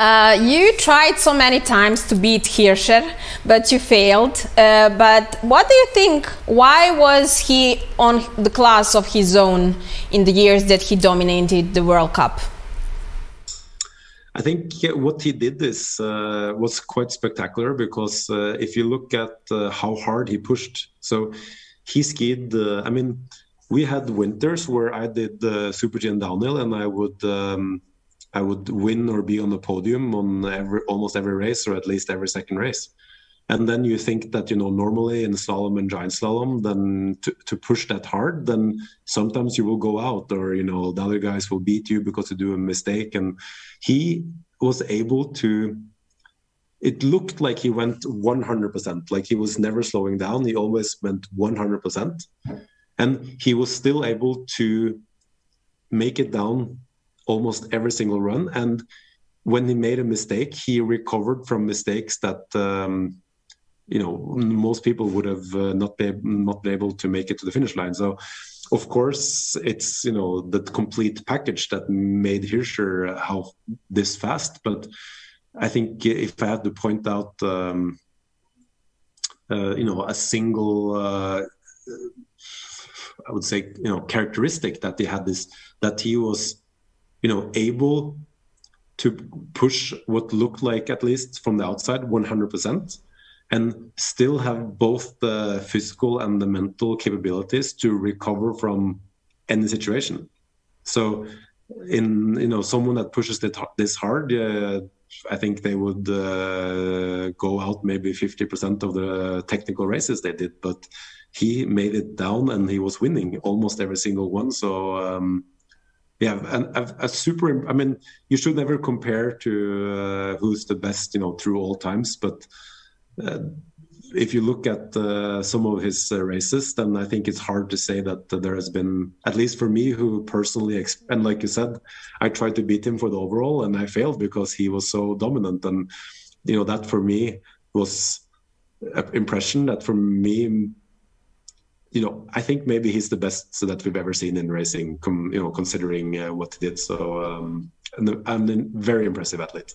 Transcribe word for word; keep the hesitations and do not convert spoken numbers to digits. Uh, you tried so many times to beat Hirscher, but you failed. Uh, but what do you think? Why was he on the class of his own in the years that he dominated the World Cup? I think what he did is uh, was quite spectacular, because uh, if you look at uh, how hard he pushed, so he skied. Uh, I mean, we had winters where I did uh, Super-G and downhill, and I would. Um, I would win or be on the podium on every, almost every race, or at least every second race. And then you think that, you know, normally in slalom and giant slalom, then to, to push that hard, then sometimes you will go out, or, you know, the other guys will beat you because you do a mistake. And he was able to, it looked like he went one hundred percent, like he was never slowing down. He always went one hundred percent. And he was still able to make it down almost every single run. And when he made a mistake, he recovered from mistakes that, um, you know, most people would have uh, not, be, not been able to make it to the finish line. So, of course, it's, you know, that complete package that made Hirscher how this fast. But I think if I had to point out, um, uh, you know, a single... Uh, I would say, you know, characteristic that he had this, that he was... you know, able to push what looked like, at least from the outside, one hundred percent, and still have both the physical and the mental capabilities to recover from any situation. So, in, you know, someone that pushes this hard, uh, I think they would uh, go out maybe fifty percent of the technical races they did, but he made it down and he was winning almost every single one. So, um, yeah, and a, a super. I mean, you should never compare to uh, who's the best, you know, through all times. But uh, if you look at uh, some of his uh, races, then I think it's hard to say that uh, there has been, at least for me, who personally, and like you said, I tried to beat him for the overall, and I failed because he was so dominant. And you know, that for me was an impression that for me. You know, I think maybe he's the best that we've ever seen in racing, com, you know, considering uh, what he did. So, um, and I'm a very impressive athlete.